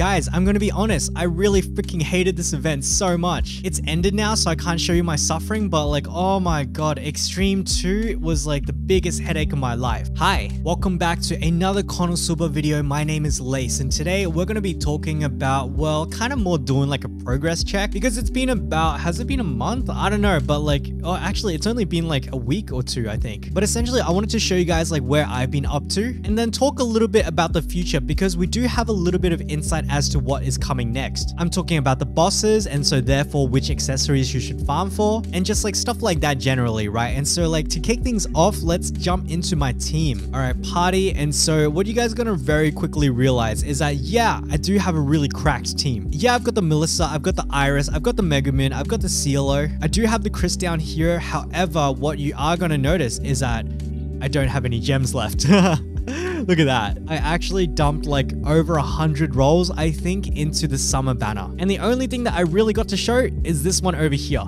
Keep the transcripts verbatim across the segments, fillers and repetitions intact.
Guys, I'm gonna be honest, I really freaking hated this event so much. It's ended now, so I can't show you my suffering, but like, oh my god, Extreme two was like the biggest headache of my life. Hi, welcome back to another Konosuba video. My name is Lace, and today we're gonna be talking about, well, kind of more doing like a progress check, because it's been about, has it been a month? I don't know, but like, oh, actually, it's only been like a week or two, I think. But essentially, I wanted to show you guys like where I've been up to, and then talk a little bit about the future, because we do have a little bit of insight as to what is coming next. I'm talking about the bosses, and so therefore which accessories you should farm for, and just like stuff like that generally, right? And so like to kick things off, let's jump into my team. All right, party. And so what you guys are gonna very quickly realize is that, yeah, I do have a really cracked team. Yeah, I've got the Melissa, I've got the Iris, I've got the Megumin, I've got the Cilo. I do have the Chris down here. However, what you are gonna notice is that I don't have any gems left. Look at that. I actually dumped like over a hundred rolls, I think, into the summer banner. And the only thing that I really got to show is this one over here.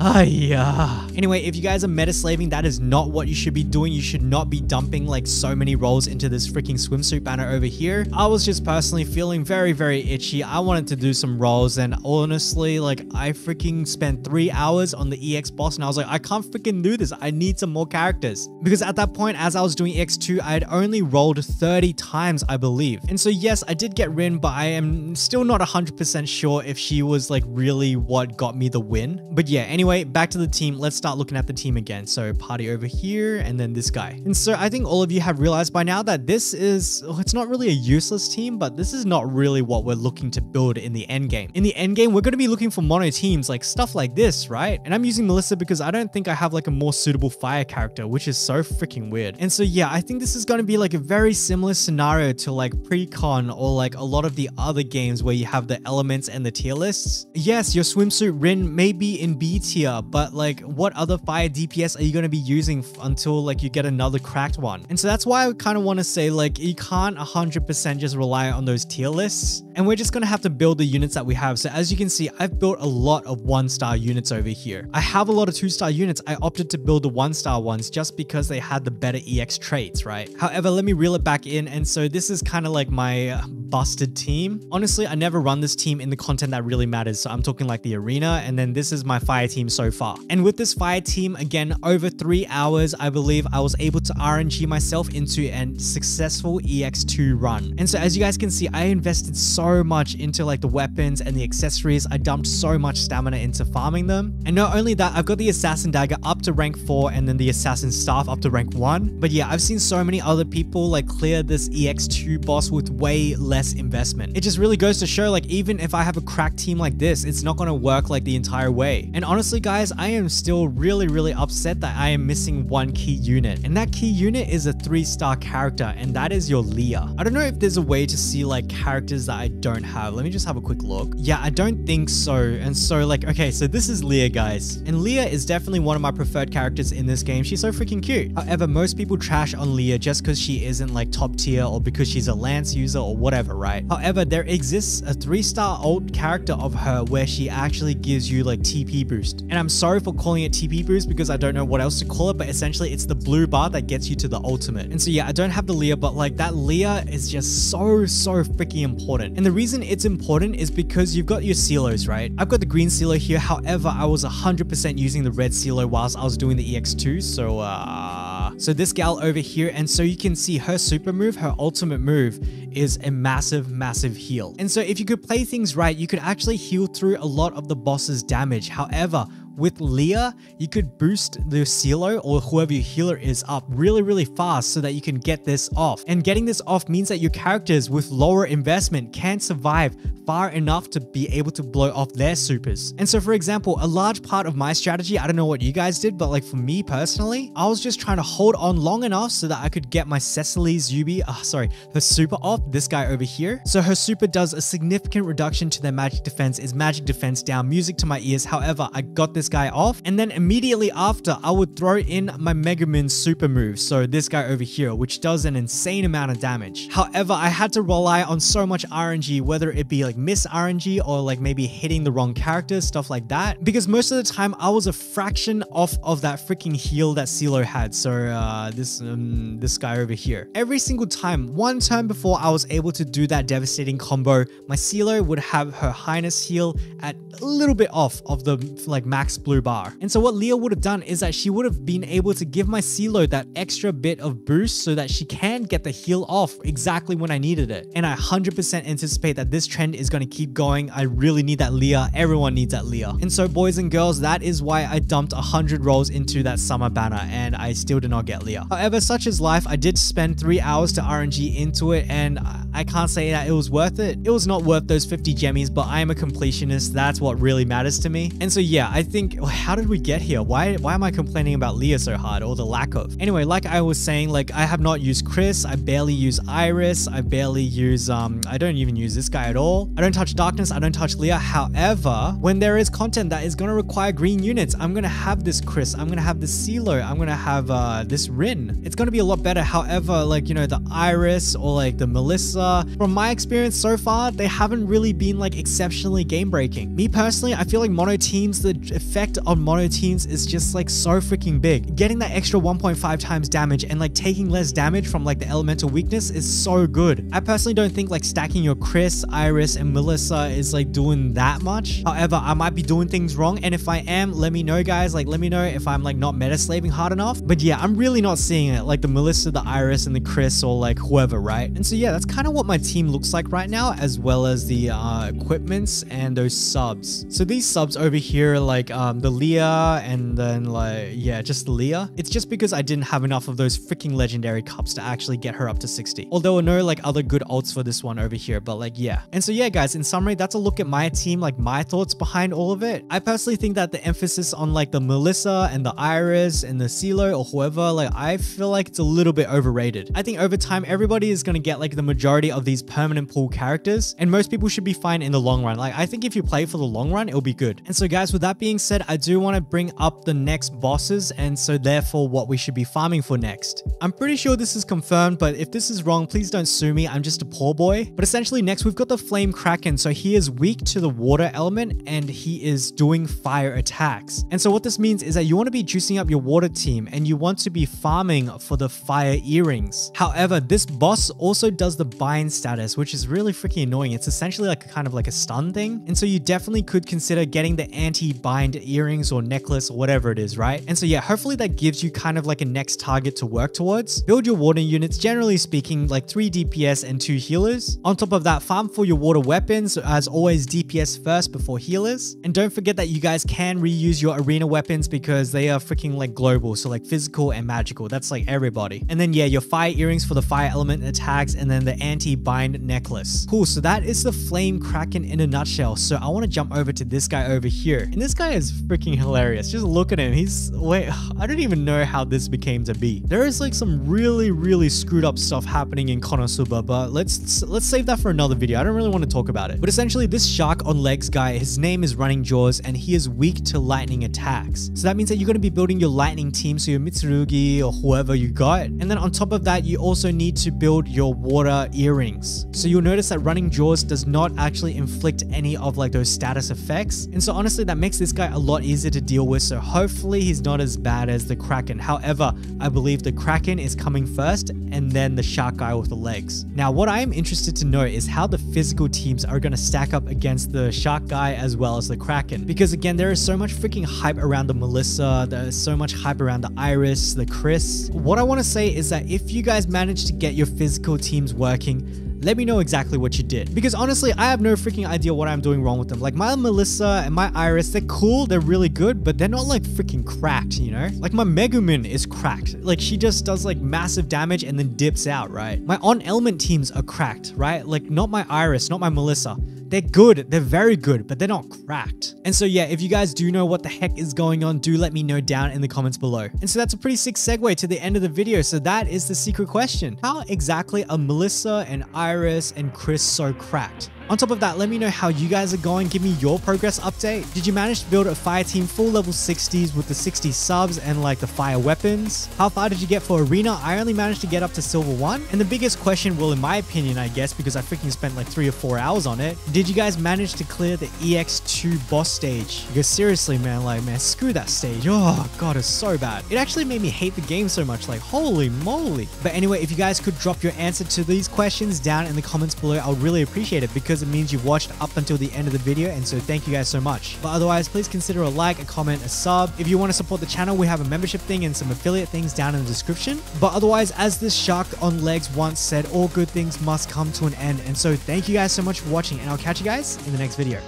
Ayah. Anyway, if you guys are metaslaving, that is not what you should be doing. You should not be dumping like so many rolls into this freaking swimsuit banner over here. I was just personally feeling very, very itchy. I wanted to do some rolls, and honestly, like I freaking spent three hours on the E X boss, and I was like, I can't freaking do this. I need some more characters. Because at that point, as I was doing E X two, I had only rolled thirty times, I believe. And so yes, I did get Rin, but I am still not one hundred percent sure if she was like really what got me the win. But yeah, anyway, Anyway, back to the team. Let's start looking at the team again. So party over here, and then this guy. And so I think all of you have realized by now that this is, oh, it's not really a useless team, but this is not really what we're looking to build in the end game. In the end game, we're going to be looking for mono teams, like stuff like this, right? And I'm using Melissa because I don't think I have like a more suitable fire character, which is so freaking weird. And so yeah, I think this is going to be like a very similar scenario to like pre-con or like a lot of the other games where you have the elements and the tier lists. Yes, your swimsuit Rin may be in B tier, but like what other fire D P S are you going to be using until like you get another cracked one? And so that's why I kind of want to say like you can't one hundred percent just rely on those tier lists, and we're just going to have to build the units that we have. So as you can see, I've built a lot of one star units over here. I have a lot of two star units. I opted to build the one star ones just because they had the better E X traits, right? However, let me reel it back in. And so this is kind of like my busted team. Honestly, I never run this team in the content that really matters. So I'm talking like the arena, and then this is my fire team so far. And with this fire team, again, over three hours, I believe I was able to R N G myself into a successful E X two run. And so as you guys can see, I invested so much into like the weapons and the accessories. I dumped so much stamina into farming them. And not only that, I've got the assassin dagger up to rank four, and then the assassin staff up to rank one. But yeah, I've seen so many other people like clear this E X two boss with way less investment. It just really goes to show, like, even if I have a cracked team like this, it's not going to work like the entire way. And honestly, Honestly, guys, I am still really, really upset that I am missing one key unit. And that key unit is a three-star character, and that is your Lia. I don't know if there's a way to see like characters that I don't have. Let me just have a quick look. Yeah, I don't think so. And so like, okay, so this is Lia, guys. And Lia is definitely one of my preferred characters in this game. She's so freaking cute. However, most people trash on Lia just because she isn't like top tier or because she's a Lance user or whatever, right? However, there exists a three-star ult character of her where she actually gives you like T P boost. And I'm sorry for calling it T P boost because I don't know what else to call it, but essentially it's the blue bar that gets you to the ultimate. And so yeah, I don't have the Lia, but like that Lia is just so, so freaking important. And the reason it's important is because you've got your C L Os, right? I've got the green C L O here. However, I was one hundred percent using the red C L O whilst I was doing the E X two. So, uh, so this gal over here. And so you can see her super move, her ultimate move is a massive, massive heal. And so if you could play things right, you could actually heal through a lot of the boss's damage. However, with Lia, you could boost the Cilo or whoever your healer is up really, really fast so that you can get this off. And getting this off means that your characters with lower investment can survive far enough to be able to blow off their supers. And so for example, a large part of my strategy, I don't know what you guys did, but like for me personally, I was just trying to hold on long enough so that I could get my Cecily's Yubi, oh, sorry, her super off, this guy over here. So her super does a significant reduction to their magic defense, is magic defense down, music to my ears. However, I got this this guy off. And then immediately after, I would throw in my Megumin super move. So this guy over here, which does an insane amount of damage. However, I had to rely on so much R N G, whether it be like miss R N G or like maybe hitting the wrong character, stuff like that. Because most of the time I was a fraction off of that freaking heal that Cilo had. So uh, this, um, this guy over here. Every single time, one turn before I was able to do that devastating combo, my Cilo would have her Highness heal at a little bit off of the like max blue bar. And so what Lia would have done is that she would have been able to give my Cilo that extra bit of boost so that she can get the heal off exactly when I needed it. And I one hundred percent anticipate that this trend is going to keep going. I really need that Lia. Everyone needs that Lia. And so boys and girls, that is why I dumped one hundred rolls into that summer banner and I still did not get Lia. However, such is life. I did spend three hours to R N G into it and I can't say that it was worth it. It was not worth those fifty gemmies, but I am a completionist. That's what really matters to me. And so yeah, I think, well, how did we get here? Why, why am I complaining about Lia so hard, or the lack of? Anyway, like I was saying, like I have not used Chris. I barely use Iris. I barely use, um, I don't even use this guy at all. I don't touch Darkness. I don't touch Lia. However, when there is content that is going to require green units, I'm going to have this Chris. I'm going to have this Cilo. I'm going to have uh, this Rin. It's going to be a lot better. However, like, you know, the Iris or like the Melissa, from my experience so far, they haven't really been like exceptionally game breaking. Me personally, I feel like mono teams, the effect on mono teams is just like so freaking big. Getting that extra one point five times damage and like taking less damage from like the elemental weakness is so good. I personally don't think like stacking your Chris, Iris and Melissa is like doing that much. However, I might be doing things wrong, and if I am, let me know guys. Like let me know if I'm like not meta slaving hard enough. But yeah, I'm really not seeing it, like the Melissa, the Iris and the Chris or like whoever, right? And so yeah, that's kind of what my team looks like right now, as well as the uh, equipments and those subs. So these subs over here are like um, the Lia and then like, yeah, just Lia. It's just because I didn't have enough of those freaking legendary cups to actually get her up to sixty. Although no like other good ults for this one over here, but like yeah. And so yeah guys, in summary, that's a look at my team, like my thoughts behind all of it. I personally think that the emphasis on like the Melissa and the Iris and the Cilo or whoever, like I feel like it's a little bit overrated. I think over time everybody is going to get like the majority of these permanent pool characters, and most people should be fine in the long run. Like I think if you play for the long run, it'll be good. And so guys, with that being said, I do want to bring up the next bosses, and so therefore what we should be farming for next. I'm pretty sure this is confirmed, but if this is wrong, please don't sue me. I'm just a poor boy. But essentially next we've got the Flame Kraken. So he is weak to the water element and he is doing fire attacks. And so what this means is that you want to be juicing up your water team and you want to be farming for the fire earrings. However, this boss also does the bind status, which is really freaking annoying. It's essentially like a kind of like a stun thing. And so you definitely could consider getting the anti-bind earrings or necklace or whatever it is, right? And so yeah, hopefully that gives you kind of like a next target to work towards. Build your water units, generally speaking, like three D P S and two healers. On top of that, farm for your water weapons. So as always, D P S first before healers. And don't forget that you guys can reuse your arena weapons because they are freaking like global. So like physical and magical, that's like everybody. And then yeah, your fire earrings for the fire element attacks, and then the anti-bind necklace. Cool, so that is the Flame Kraken in a nutshell. So I want to jump over to this guy over here. And this guy is freaking hilarious. Just look at him. He's, wait, I don't even know how this became to be. There is like some really, really screwed up stuff happening in Konosuba, but let's let's save that for another video. I don't really want to talk about it. But essentially this shark on legs guy, his name is Running Jaws, and he is weak to lightning attacks. So that means that you're going to be building your lightning team, so your Mitsurugi or whoever you got. And then on top of that, you also need to build your water earrings. So you'll notice that Running Jaws does not actually inflict any of like those status effects. And so honestly, that makes this guy a lot easier to deal with. So hopefully he's not as bad as the Kraken. However, I believe the Kraken is coming first and then the shark guy with the legs. Now, what I am interested to know is how the physical teams are going to stack up against the shark guy as well as the Kraken. Because again, there is so much freaking hype around the Melissa. There's so much hype around the Iris, the Chris. What I want to say is that if you guys manage to get your physical teams working, let me know exactly what you did. Because honestly, I have no freaking idea what I'm doing wrong with them. Like my Melissa and my Iris, they're cool, they're really good, but they're not like freaking cracked, you know? Like my Megumin is cracked. Like she just does like massive damage and then dips out, right? My on-element teams are cracked, right? Like not my Iris, not my Melissa. They're good, they're very good, but they're not cracked. And so yeah, if you guys do know what the heck is going on, do let me know down in the comments below. And so that's a pretty sick segue to the end of the video. So that is the secret question. How exactly are Melissa and Iris and Chris so cracked? On top of that, let me know how you guys are going. Give me your progress update. Did you manage to build a fire team full level sixties with the sixty subs and like the fire weapons? How far did you get for arena? I only managed to get up to silver one. And the biggest question, well, in my opinion, I guess, because I freaking spent like three or four hours on it. Did you guys manage to clear the E X two boss stage? Because seriously, man, like, man, screw that stage. Oh God, it's so bad. It actually made me hate the game so much. Like, holy moly. But anyway, if you guys could drop your answer to these questions down in the comments below, I would really appreciate it, because it means you've watched up until the end of the video, and so thank you guys so much. But otherwise, please consider a like, a comment, a sub. If you want to support the channel, we have a membership thing and some affiliate things down in the description. But otherwise, as this shark on legs once said, all good things must come to an end, and so thank you guys so much for watching, and I'll catch you guys in the next video.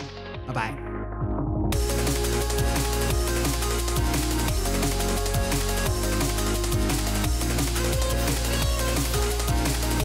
Bye bye.